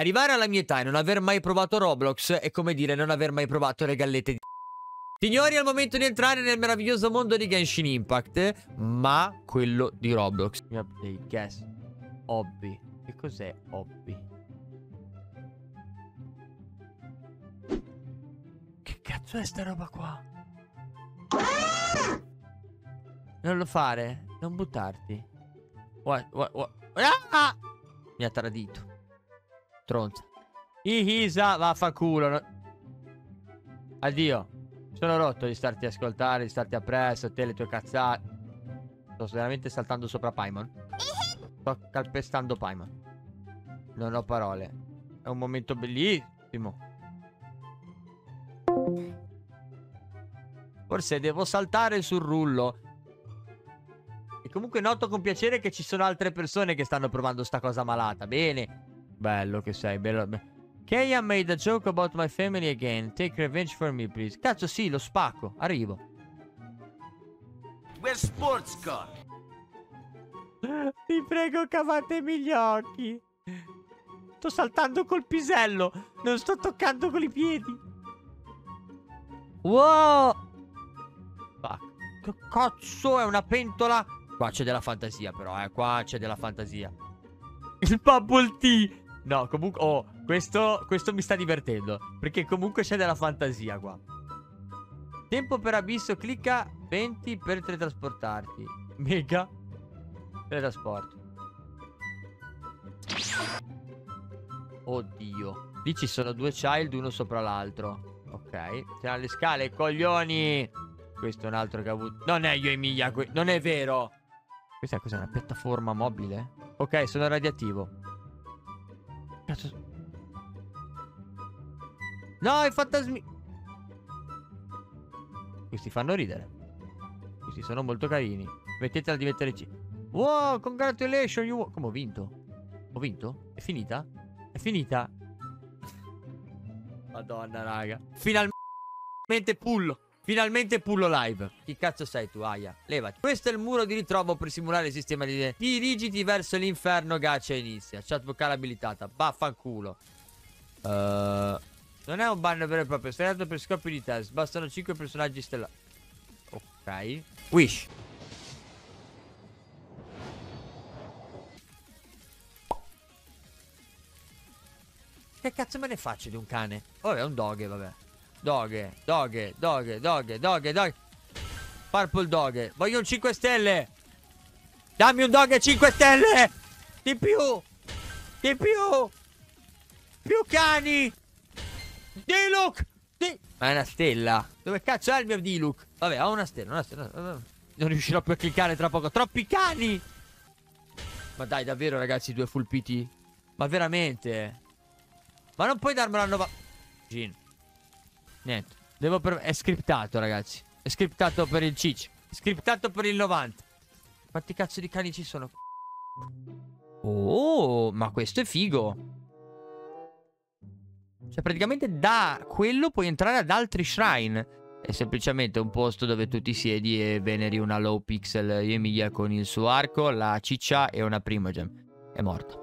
Arrivare alla mia età e non aver mai provato Roblox è come dire non aver mai provato le gallette di... Signori, è il momento di entrare nel meraviglioso mondo di Genshin Impact, ma quello di Roblox. Mi update, guess. Obby. Che cos'è Obby? Che cazzo è sta roba qua? Non lo fare. Non buttarti. What? Ah! Mi ha tradito. Tronza. Ihisa, vaffanculo. Addio. Sono rotto di starti a ascoltare, di starti appresso, te le tue cazzate. Sto veramente saltando sopra Paimon. Sto calpestando Paimon. Non ho parole. È un momento bellissimo. Forse devo saltare sul rullo. E comunque noto con piacere che ci sono altre persone che stanno provando sta cosa malata. Bene. Bello che sei, bello. Kaya made a joke about my family again. Take revenge for me, please. Cazzo, sì, lo spacco. Arrivo. We're sports car. Vi prego, cavatemi gli occhi. Sto saltando col pisello. Non sto toccando con i piedi. Wow. Fuck. Che cazzo è una pentola? Qua c'è della fantasia, però, eh. Qua c'è della fantasia. Il bubble tea. No, comunque... Oh, questo mi sta divertendo. Perché comunque c'è della fantasia qua. Tempo per Abisso. Clicca 20 per teletrasportarti. Mega. Teletrasporto. Oddio. Lì ci sono due child, uno sopra l'altro. Ok. C'erano le scale, coglioni. Questo è un altro che ha avuto... Non è io, Emilia. Non è vero. Questa è cos'è? Una piattaforma mobile? Ok, sono radioattivo. Cazzo... No, i fantasmi... Questi fanno ridere. Questi sono molto carini. Mettetela di mettere C. Wow, congratulations you... Come ho vinto? Ho vinto? È finita? È finita? Madonna, raga. Finalmente pullo. Finalmente pullo live. Chi cazzo sei tu, Aya? Levati. Questo è il muro di ritrovo per simulare il sistema di... Dirigiti verso l'inferno, gacha inizia. Chat vocale abilitata. Vaffanculo. Non è un banner vero e proprio, stai dato per scopi di test. Bastano 5 personaggi stellati. Ok. Wish. Che cazzo me ne faccio di un cane? Vabbè, è un doge, vabbè. Doge. Purple doge. Voglio un 5 stelle. Dammi un doge 5 stelle. Di più. Di più. Più cani. Diluc! Ma è una stella. Dove cazzo è il mio Diluc? Vabbè, ho una stella, Non riuscirò più a cliccare tra poco. Troppi cani! Ma dai, davvero, ragazzi, due full PT? Ma veramente? Ma non puoi darmela a 90... Gin. Niente. Devo per... È scriptato, ragazzi. È scriptato per il cic. È scriptato per il 90. Quanti cazzo di cani ci sono? Oh, ma questo è figo. Cioè praticamente da quello puoi entrare ad altri shrine. È semplicemente un posto dove tu ti siedi e veneri una low pixel Emilia con il suo arco, la ciccia e una primogem. È morta.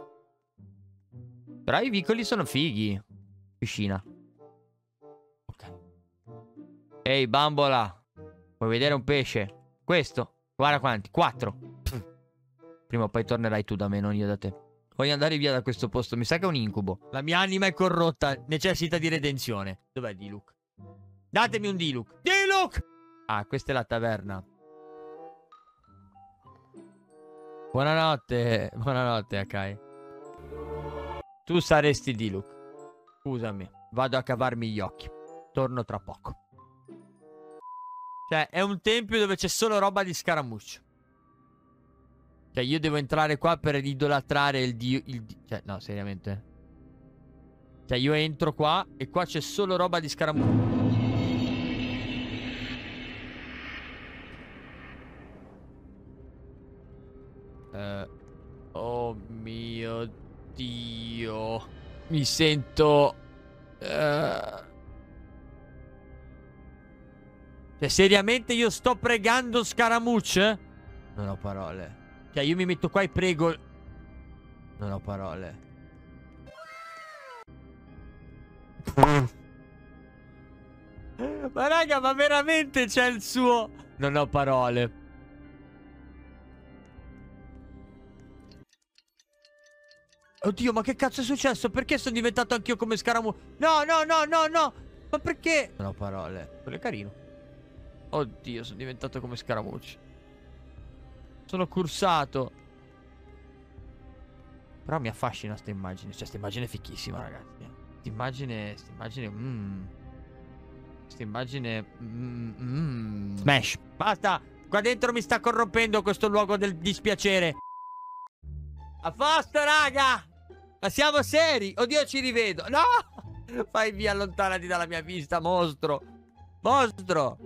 Però i vicoli sono fighi. Piscina. Ok. Ehi bambola, vuoi vedere un pesce? Questo. Guarda quanti. 4. Prima o poi tornerai tu da me, non io da te. Voglio andare via da questo posto, mi sa che è un incubo. La mia anima è corrotta, necessita di redenzione. Dov'è Diluc? Datemi un Diluc. Diluc! Ah, questa è la taverna. Buonanotte, buonanotte Akai. Tu saresti Diluc. Scusami, vado a cavarmi gli occhi. Torno tra poco. Cioè, è un tempio dove c'è solo roba di Scaramouche. Cioè, io devo entrare qua per idolatrare il dio... Cioè, no, seriamente. Cioè, io entro qua e qua c'è solo roba di Scaramouche. Oh mio Dio. Mi sento... Cioè, seriamente io sto pregando Scaramouche? Non ho parole. Cioè io mi metto qua e prego. Non ho parole. Ma raga, ma veramente c'è il suo... Non ho parole. Oddio, ma che cazzo è successo? Perché sono diventato anch'io come Scaramouche? No, no, no, no, no. Ma perché? Non ho parole. Quello è carino. Oddio, sono diventato come Scaramouche. Sono cursato. Però mi affascina sta immagine. Cioè, sta immagine è fichissima, ragazzi. Sta immagine... Questa immagine... Smash. Basta. Qua dentro mi sta corrompendo questo luogo del dispiacere. A posto, raga. Ma siamo seri. Oddio, ci rivedo. No. Fai via, allontanati dalla mia vista, mostro. Mostro.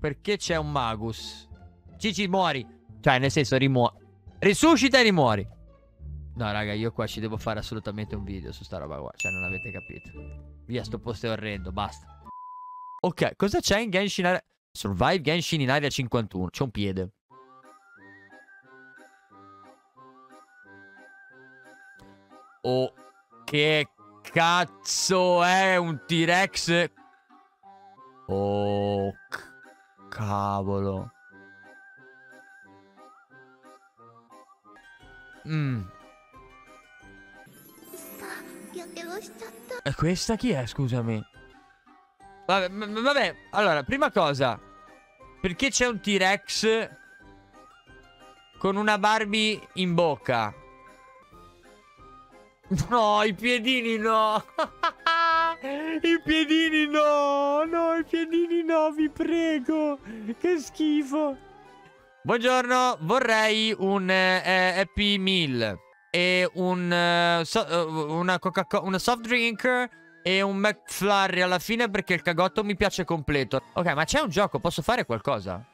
Perché c'è un magus? Cici, muori. Cioè, nel senso, rimuori. Risuscita e rimuori. No, raga, io qua ci devo fare assolutamente un video su sta roba qua. Cioè, non avete capito. Via, sto posto è orrendo, basta. Ok, cosa c'è in Genshin Area... Survive Genshin in Area 51. C'è un piede. Oh, che cazzo è un T-Rex? Oh, cavolo. E questa chi è, scusami? Vabbè, allora, prima cosa. Perché c'è un T-Rex con una Barbie in bocca? No, i piedini no. I piedini no. No, i piedini no, vi prego. Che schifo. Buongiorno, vorrei un Happy Meal e una soft drink e un McFlurry alla fine, perché il cagotto mi piace completo. Ok, ma c'è un gioco, posso fare qualcosa?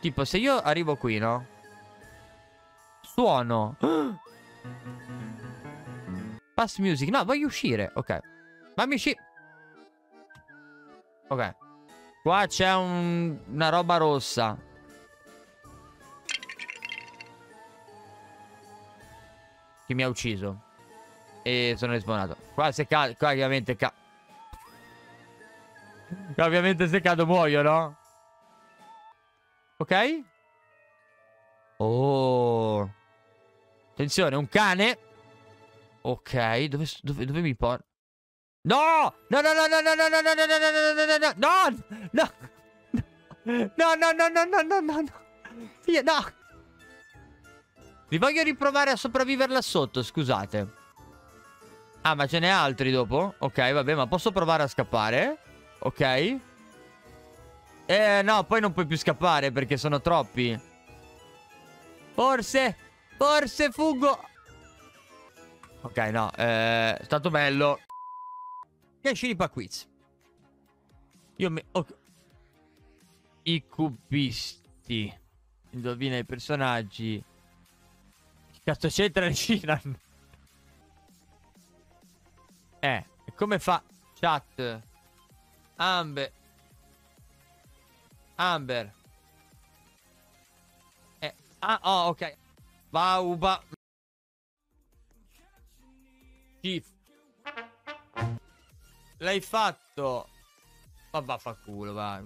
Tipo, se io arrivo qui, no? Suono. Pass music. No, voglio uscire. Ok. Fammi uscire. Ok. Qua c'è una roba rossa. Che mi ha ucciso. E sono respawnato. Qua se cado... Qua ovviamente cado. Ovviamente se cado muoio, no? Ok. Oh. Attenzione, un cane. Ok. Dove mi porta? No! No, no, no, no, no, no, no, no, no, no, no, no, no, no, no, no, no, no, no, no, no. Li voglio riprovare a sopravvivere là sotto, scusate. Ah, ma ce n'è altri dopo? Ok, vabbè, ma posso provare a scappare? Ok. No, poi non puoi più scappare perché sono troppi. Forse fuggo. Ok, no, è stato bello. Che sciripa quiz. Io mi... Okay. I cubisti. Indovina i personaggi. Cazzo c'entra il Shiran? Come fa? Chat. Amber. Oh, ok. Bauba. Chief. L'hai fatto. Ma vaffanculo, va.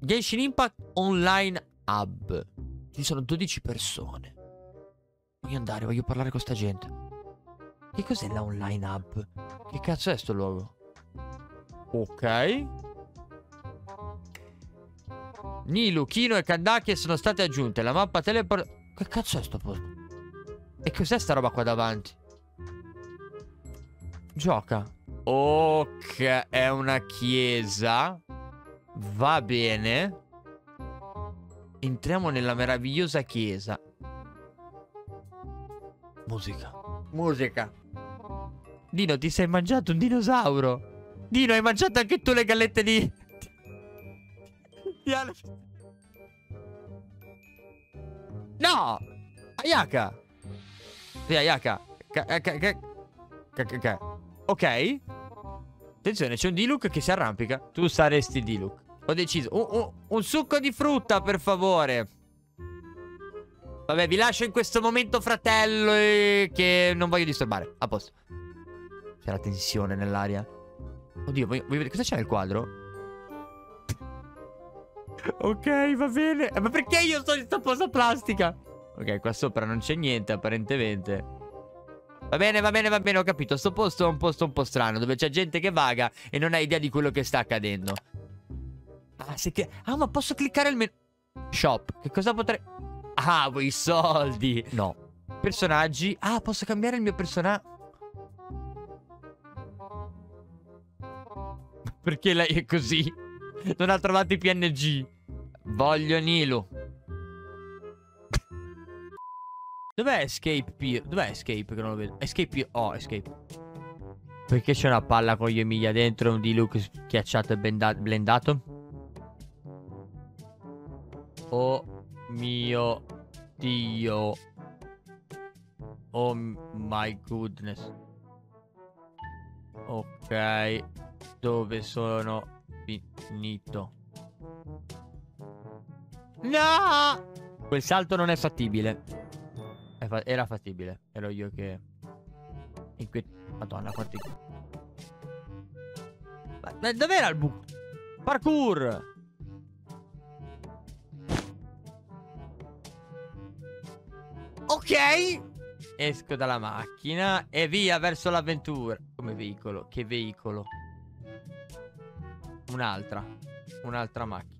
Genshin Impact Online Hub. Ci sono 12 persone. Voglio andare, voglio parlare con sta gente. Che cos'è la online hub? Che cazzo è sto luogo? Ok. Nilu, Kino e Kandake sono state aggiunte. La mappa teleport... Che cazzo è sto posto? E cos'è sta roba qua davanti? Gioca. Ok, è una chiesa. Va bene. Entriamo nella meravigliosa chiesa. Musica. Musica. Dino, ti sei mangiato un dinosauro. Dino, hai mangiato anche tu le gallette di... No! Ayaka. Sì, Ayaka. Ok. Attenzione, c'è un Diluc che si arrampica. Tu saresti Diluc. Ho deciso. Un succo di frutta, per favore. Vabbè, vi lascio in questo momento, fratello, che non voglio disturbare. A posto. C'era tensione nell'aria. Oddio, vuoi vedere cosa c'è nel quadro? Ok, va bene. Ma perché io sto in questa posa plastica? Ok, qua sopra non c'è niente apparentemente. Va bene, va bene, va bene, ho capito. Sto posto è un posto un po' strano, dove c'è gente che vaga e non ha idea di quello che sta accadendo. Ah, ah, ma posso cliccare il menu? Shop. Che cosa potrei... Ah, vuoi i soldi? No. Personaggi. Ah, posso cambiare il mio personaggio. Perché lei è così? Non ha trovato i PNG. Voglio Nilu. Dov'è Escape Pier? Dov'è Escape che non lo vedo? Escape Pier. Oh, Escape. Perché c'è una palla con gli Emilia dentro e un Diluc schiacciato e blendato? Oh mio Dio. Oh my goodness. Ok. Dove sono finito? No! Quel salto non è fattibile. Era fattibile. Ero io che... Madonna, quanti... Ma dov'era il buco? Parkour! Ok! Esco dalla macchina e via verso l'avventura. Come veicolo? Che veicolo? Un'altra macchina.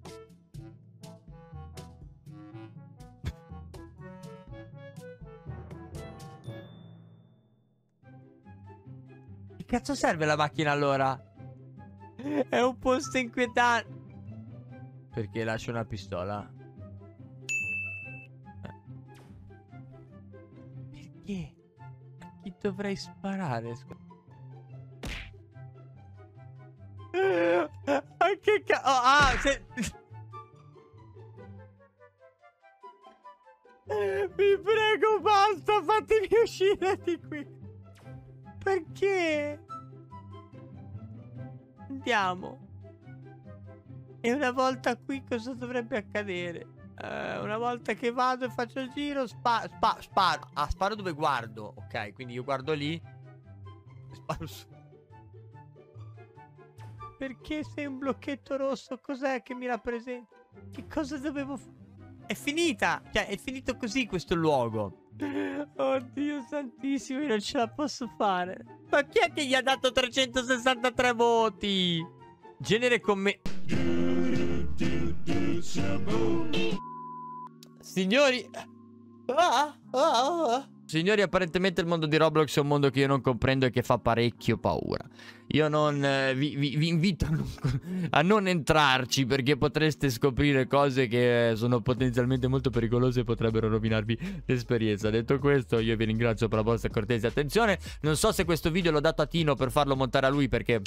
Che cazzo serve la macchina allora? È un posto inquietante. Perché lascio una pistola? Perché? A chi dovrei sparare? Che cazzo? Oh, mi prego, basta, fatemi uscire di qui. Perché? Andiamo. E una volta qui cosa dovrebbe accadere? Una volta che vado e faccio il giro, sparo. Ah, sparo dove guardo. Ok, quindi io guardo lì e sparo su. Perché sei un blocchetto rosso? Cos'è che mi rappresenta? Che cosa dovevo fare? È finita! Cioè, è finito così questo luogo. Oddio santissimo, io non ce la posso fare. Ma chi è che gli ha dato 363 voti? Genere come... Signori... Signori, apparentemente il mondo di Roblox è un mondo che io non comprendo e che fa parecchio paura. Io non vi invito a non entrarci, perché potreste scoprire cose che sono potenzialmente molto pericolose e potrebbero rovinarvi l'esperienza. Detto questo, io vi ringrazio per la vostra cortese attenzione. Non so se questo video l'ho dato a Tino per farlo montare a lui, perché...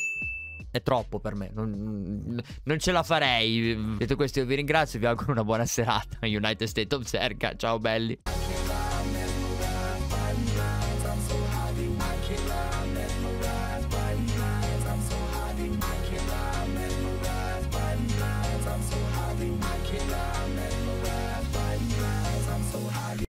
è troppo per me, non ce la farei. Detto questo, io vi ringrazio e vi auguro una buona serata. United States of America, ciao belli.